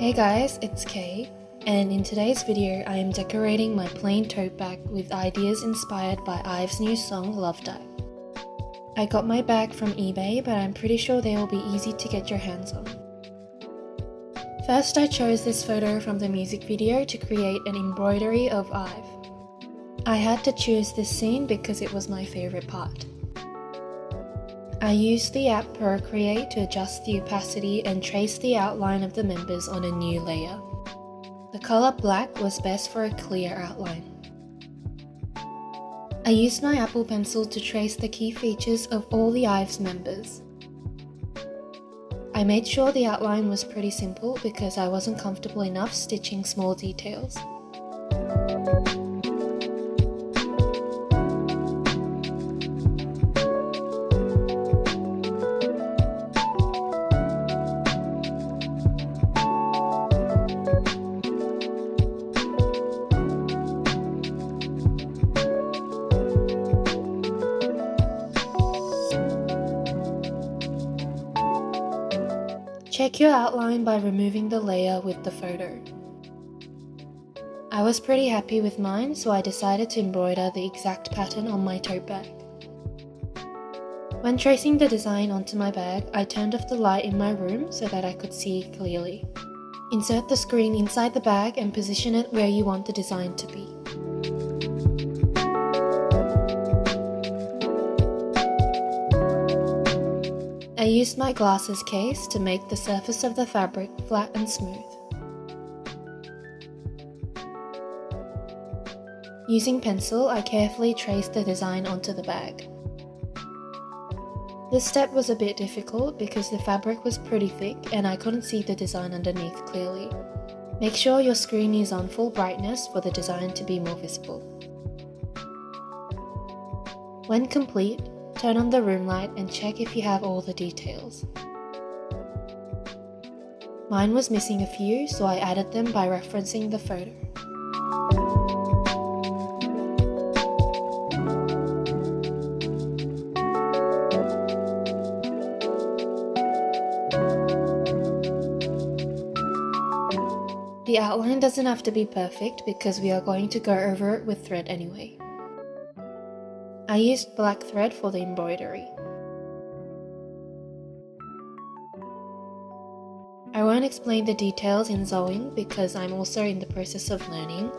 Hey guys, it's Kay, and in today's video I am decorating my plain tote bag with ideas inspired by IVE's new song Love Dive. I got my bag from eBay, but I'm pretty sure they will be easy to get your hands on. First, I chose this photo from the music video to create an embroidery of IVE. I had to choose this scene because it was my favorite part. I used the app Procreate to adjust the opacity and trace the outline of the members on a new layer. The color black was best for a clear outline. I used my Apple Pencil to trace the key features of all the IVE's members. I made sure the outline was pretty simple because I wasn't comfortable enough stitching small details. Check your outline by removing the layer with the photo. I was pretty happy with mine, so I decided to embroider the exact pattern on my tote bag. When tracing the design onto my bag, I turned off the light in my room so that I could see clearly. Insert the screen inside the bag and position it where you want the design to be. I used my glasses case to make the surface of the fabric flat and smooth. Using pencil, I carefully traced the design onto the bag. This step was a bit difficult because the fabric was pretty thick and I couldn't see the design underneath clearly. Make sure your screen is on full brightness for the design to be more visible. When complete, turn on the room light and check if you have all the details. Mine was missing a few, so I added them by referencing the photo. The outline doesn't have to be perfect because we are going to go over it with thread anyway. I used black thread for the embroidery. I won't explain the details in sewing because I'm also in the process of learning,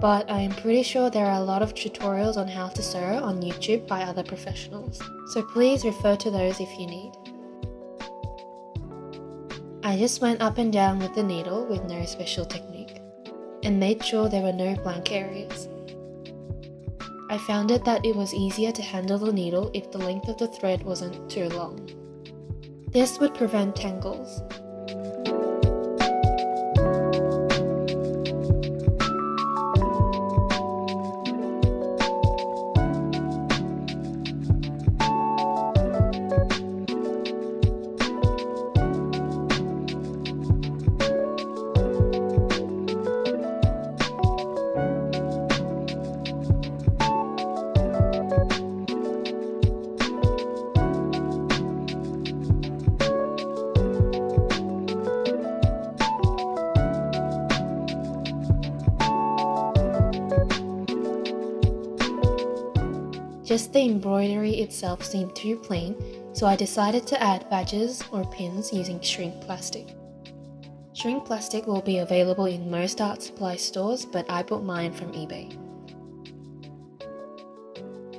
but I am pretty sure there are a lot of tutorials on how to sew on YouTube by other professionals, so please refer to those if you need. I just went up and down with the needle with no special technique, and made sure there were no blank areas. I found that it was easier to handle the needle if the length of the thread wasn't too long. This would prevent tangles. Just the embroidery itself seemed too plain, so I decided to add badges or pins using shrink plastic. Shrink plastic will be available in most art supply stores, but I bought mine from eBay.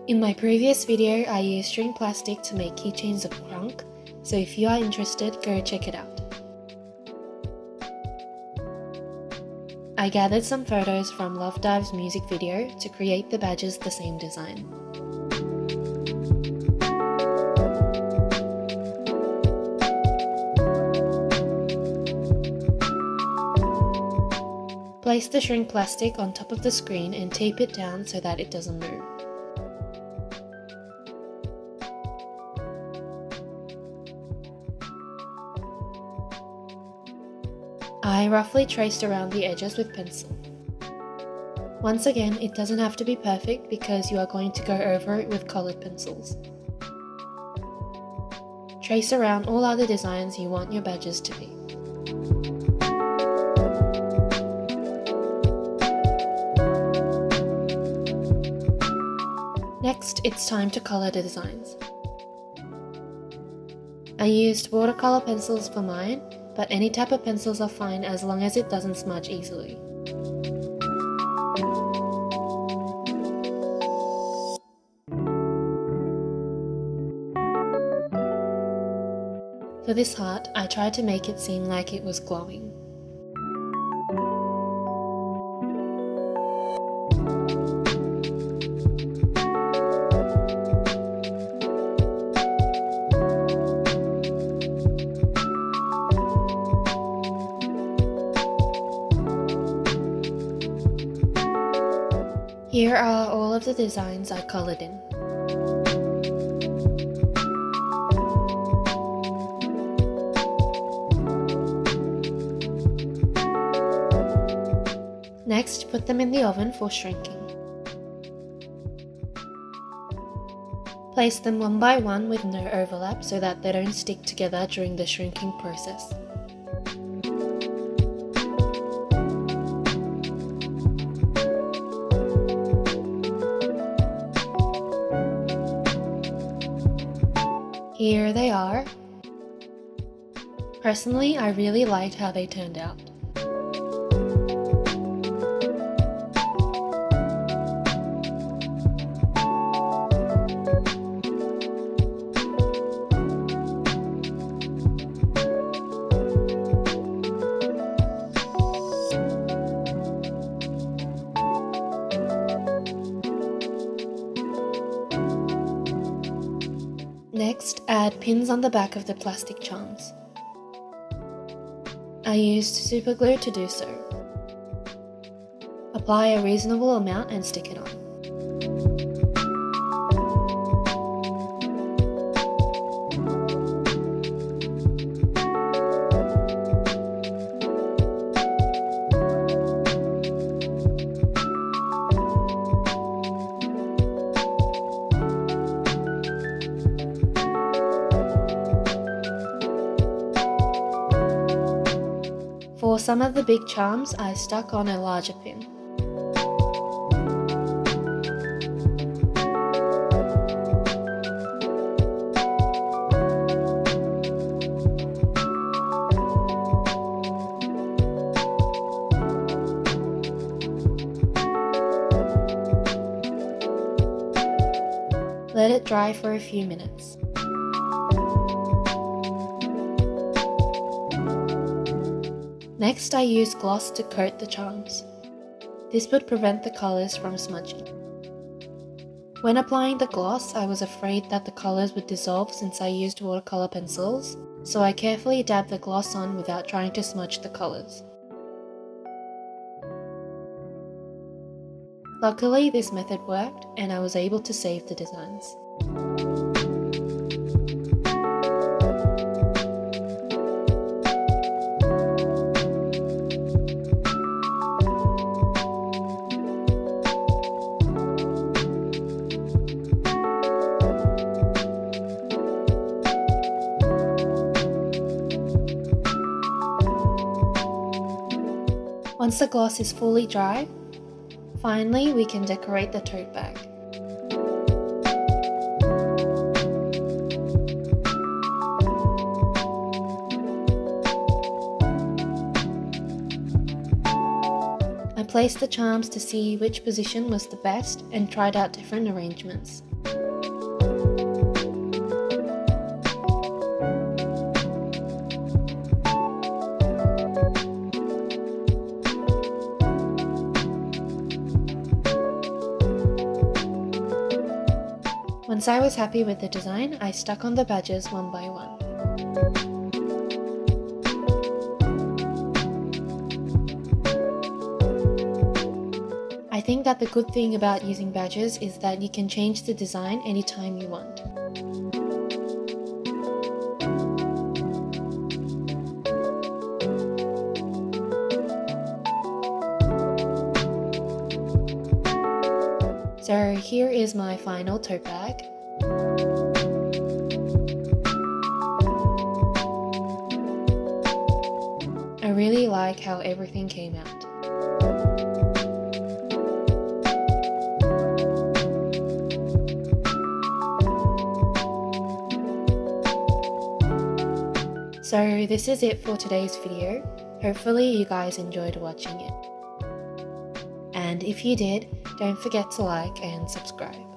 In my previous video, I used shrink plastic to make keychains of Kronk, so if you are interested, go check it out. I gathered some photos from Love Dive's music video to create the badges the same design. Place the shrink plastic on top of the screen and tape it down so that it doesn't move. I roughly traced around the edges with pencil. Once again, it doesn't have to be perfect because you are going to go over it with colored pencils. Trace around all other designs you want your badges to be. it's time to color the designs. I used watercolor pencils for mine, but any type of pencils are fine as long as it doesn't smudge easily. For this heart, I tried to make it seem like it was glowing. Here are all of the designs I colored in. Next, put them in the oven for shrinking. Place them one by one with no overlap so that they don't stick together during the shrinking process. Here they are. Personally, I really liked how they turned out. Next, add pins on the back of the plastic charms. I used super glue to do so. Apply a reasonable amount and stick it on. For some of the big charms, I stuck on a larger pin. Let it dry for a few minutes. Next, I use gloss to coat the charms. This would prevent the colors from smudging. When applying the gloss, I was afraid that the colors would dissolve since I used watercolor pencils, so I carefully dabbed the gloss on without trying to smudge the colors. Luckily, this method worked and I was able to save the designs. Once the gloss is fully dry, finally we can decorate the tote bag. I placed the charms to see which position was the best and tried out different arrangements. Once I was happy with the design, I stuck on the badges one by one. I think that the good thing about using badges is that you can change the design anytime you want. So here is my final tote bag. I really like how everything came out. So this is it for today's video. Hopefully you guys enjoyed watching it. And if you did, don't forget to like and subscribe.